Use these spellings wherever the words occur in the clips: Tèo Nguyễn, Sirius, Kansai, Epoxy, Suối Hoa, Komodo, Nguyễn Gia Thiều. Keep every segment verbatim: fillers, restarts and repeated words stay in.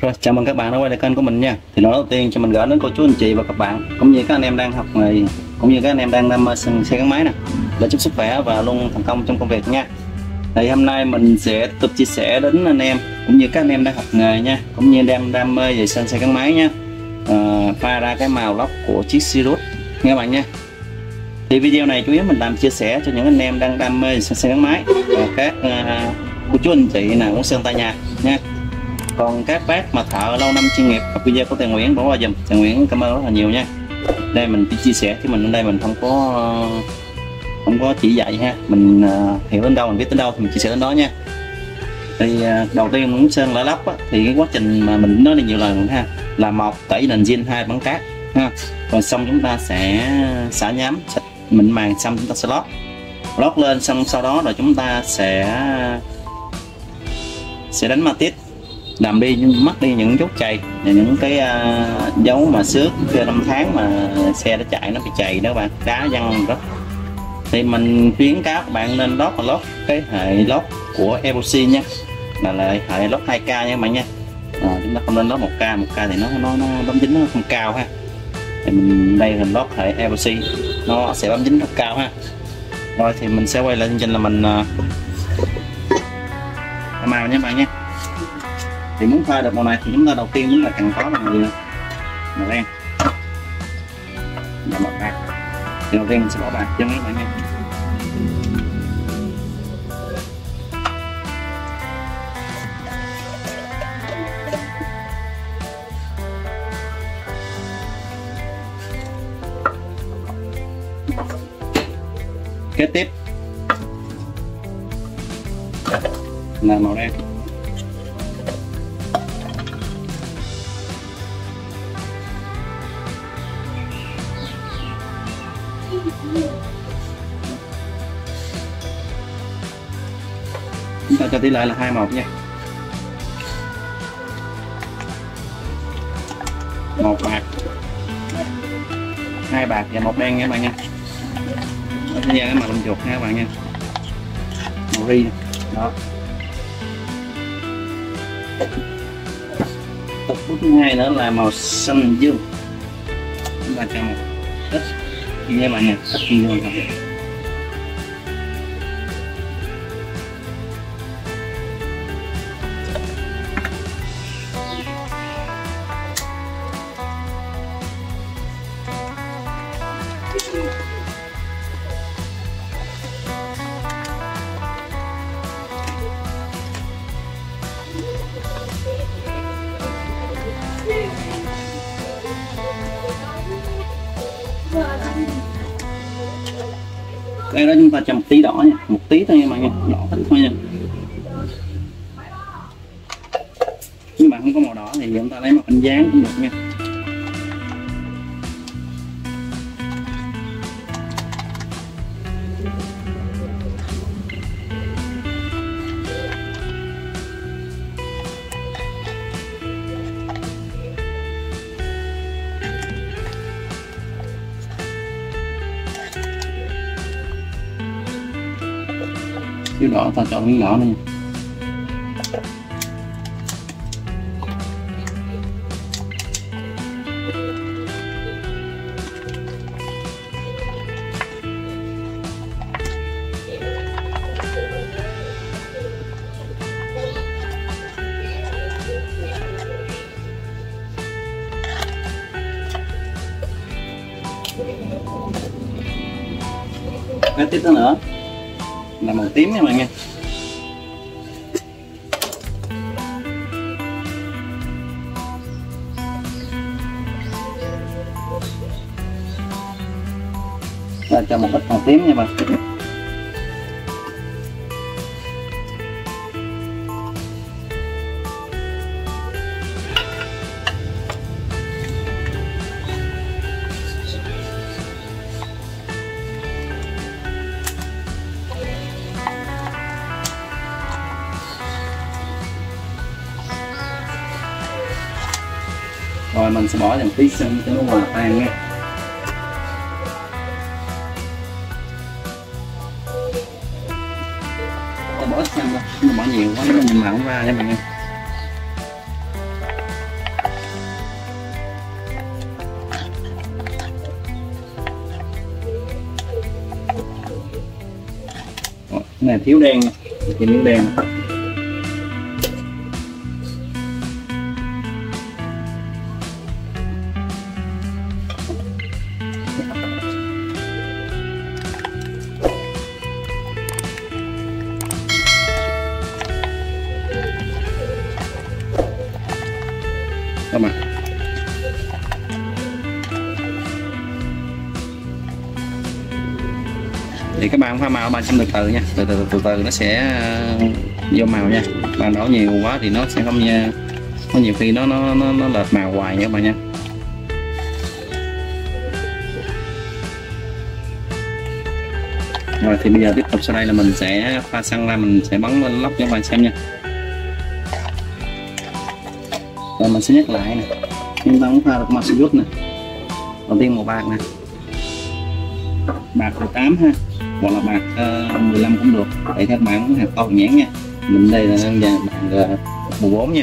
Rồi, chào mừng các bạn đã quay lại kênh của mình nha. Thì nói đầu tiên cho mình gửi đến cô chú anh chị và các bạn, cũng như các anh em đang học này, cũng như các anh em đang đam mê xe gắn máy nè, để chúc sức khỏe và luôn thành công trong công việc nha. Thì hôm nay mình sẽ tiếp tục chia sẻ đến anh em, cũng như các anh em đang học nghề nha, cũng như đang đam mê về sơn xe gắn máy nha, à, pha ra cái màu lóc của chiếc Sirius nghe bạn nha. Thì video này chủ yếu mình làm chia sẻ cho những anh em đang đam mê về sơn xe gắn máy và các à, cô chú anh chị nào cũng sơn tại nhà nha. Còn các bác mà thợ lâu năm chuyên nghiệp gặp video của Tèo Nguyễn bỏ qua dùm. Tèo Nguyễn cảm ơn rất là nhiều nha. Đây mình chỉ chia sẻ chứ mình ở đây mình không có không có chỉ dạy ha. Mình uh, hiểu đến đâu mình biết đến đâu thì mình chia sẻ đến đó nha. Thì uh, đầu tiên mình muốn sơn lại lắp á, thì cái quá trình mà mình nói là nhiều lần ha, là một tẩy nền zin, hai bắn cát ha. Còn xong chúng ta sẽ xả nhám sạch mịn màng, xong chúng ta sẽ lót lót lên, xong sau đó rồi chúng ta sẽ sẽ đánh ma tít, làm đi mất đi những chút chày, những cái uh, dấu mà xước năm tháng mà xe đã chạy nó bị chày đó bạn, đá văng đó. Thì mình khuyến cáo các bạn nên lót và lót cái hệ lót của Epoxy nha, là, là hệ lót hai K nha các bạn nha. À, chúng ta không nên lót một K, một K thì nó nó nó bám dính nó không cao ha. Thì mình đây mình lót hệ Epoxy nó sẽ bám dính rất cao ha. Rồi thì mình sẽ quay lại chương trình là mình uh, màu nha các bạn nha. Thì muốn pha được màu này thì chúng ta đầu tiên muốn là cần có màu màu đen và màu bạc. Thì đầu tiên mình sẽ bỏ bạc cho các bạn nha. Kế tiếp là màu đen. Chúng ta cho tỷ lệ là hai một nha, một bạc, hai bạc và một đen nha các bạn nha. Bây giờ cái màu lông chuột nha các bạn nha, màu ri đó. Tập bước thứ hai nữa là màu xanh dương, chúng ta cho một ít nha các bạn nha, ít dương thôi. Cái đó chúng ta cho một tí đỏ nha, một tí thôi nha các bạn nha, đỏ thích thôi nha. Nếu bạn không có màu đỏ thì chúng ta lấy màu bánh dán cũng được nha. Cái đỏ ta chọn miếng đỏ này. Cái tiếp theo nữa là màu tím nha mọi người. Rồi cho một ít màu tím nha bạn. Rồi mình sẽ bỏ dần tí sân cho nó hòa tan nha. Ta bỏ ít sân thôi, bỏ nhiều quá nó nhìn màu không ra nha mọi người. Cái này thiếu đen, thì miếng đen. Thì các bạn pha màu ba trăm từ từ nha, từ từ từ từ nó sẽ vô màu nha. Bạn đổ nhiều quá thì nó sẽ không nha, nó nhiều khi nó nó nó, nó lệch màu hoài nha các bạn nha. Rồi thì bây giờ tiếp tục sau đây là mình sẽ pha xăng ra, mình sẽ bắn lên lóc cho các bạn xem nha. Rồi mình sẽ nhắc lại nè, chúng ta muốn pha được màu Sirius nè, đầu tiên màu bạc nè, bạc mười tám ha, hoặc là bạc uh, mười lăm cũng được, để các bạn muốn hạt to nhãn nha. Mình đây là vàng bạc mười bốn nha.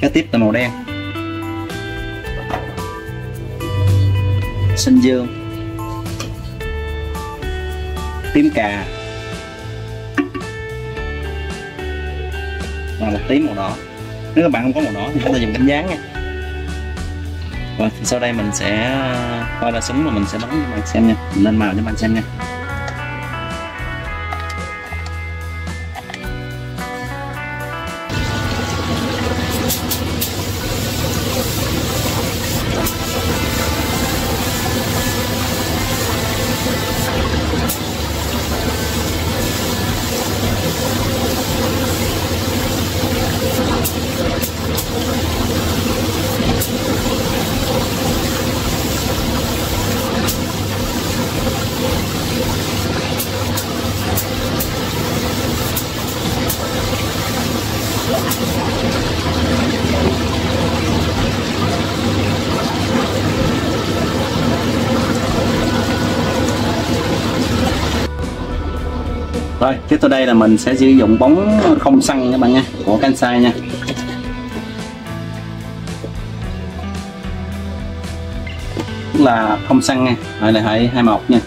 Cái tiếp là màu đen, xanh dương, tím cà, và một tí màu đỏ. Nếu các bạn không có màu đỏ thì chúng ta dùng cánh gián nha. Rồi, sau đây mình sẽ coi ra súng mà mình sẽ bắn cho bạn xem nha, mình lên màu cho bạn xem nha. Rồi, tiếp tới đây là mình sẽ sử dụng bóng không xăng các bạn nha, của Kansai nha. Tức là không xăng nha, rồi là hai hai một nha.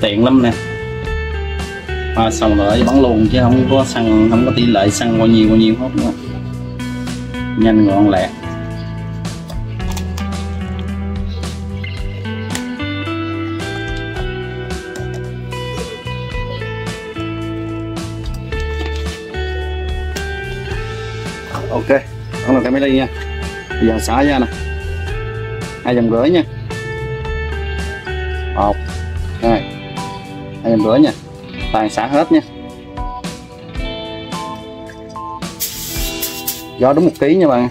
Tiện lắm nè, à, xong rồi bắn luôn chứ không có xăng, không có tỷ lệ xăng bao nhiêu bao nhiêu hết nữa. Nhanh gọn lẹ. Ok, đó là cái máy ly nha. Bây giờ xả ra nè, hai dòng rưỡi nha, một hai em rửa nha, toàn xả hết nha, gió đúng một ký nha bạn.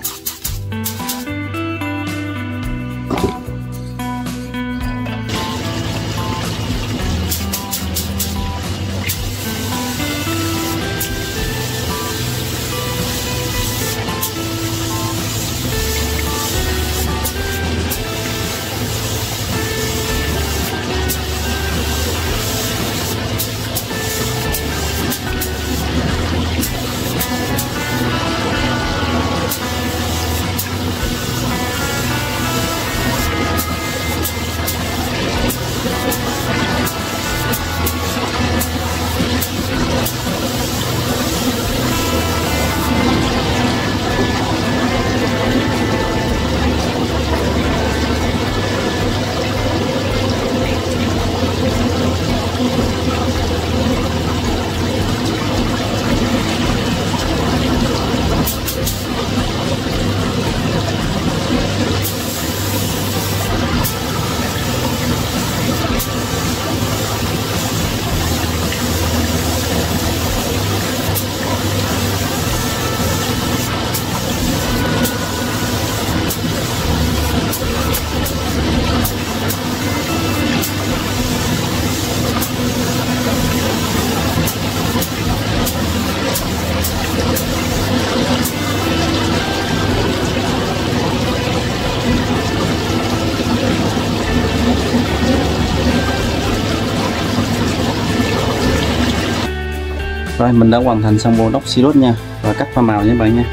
Rồi mình đã hoàn thành xong bộ đốc Sirius nha, và cắt pha màu nha bạn nha.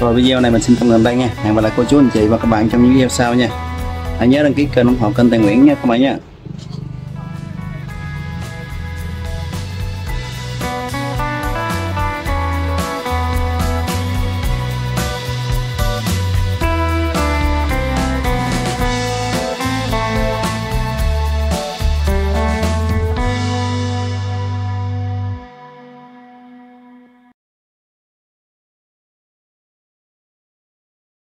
Rồi video này mình xin tạm ngừng đây nha. Hẹn gặp lại cô chú anh chị và các bạn trong những video sau nha. Hãy nhớ đăng ký kênh ủng hộ kênh Tèo Nguyễn nha các bạn nha.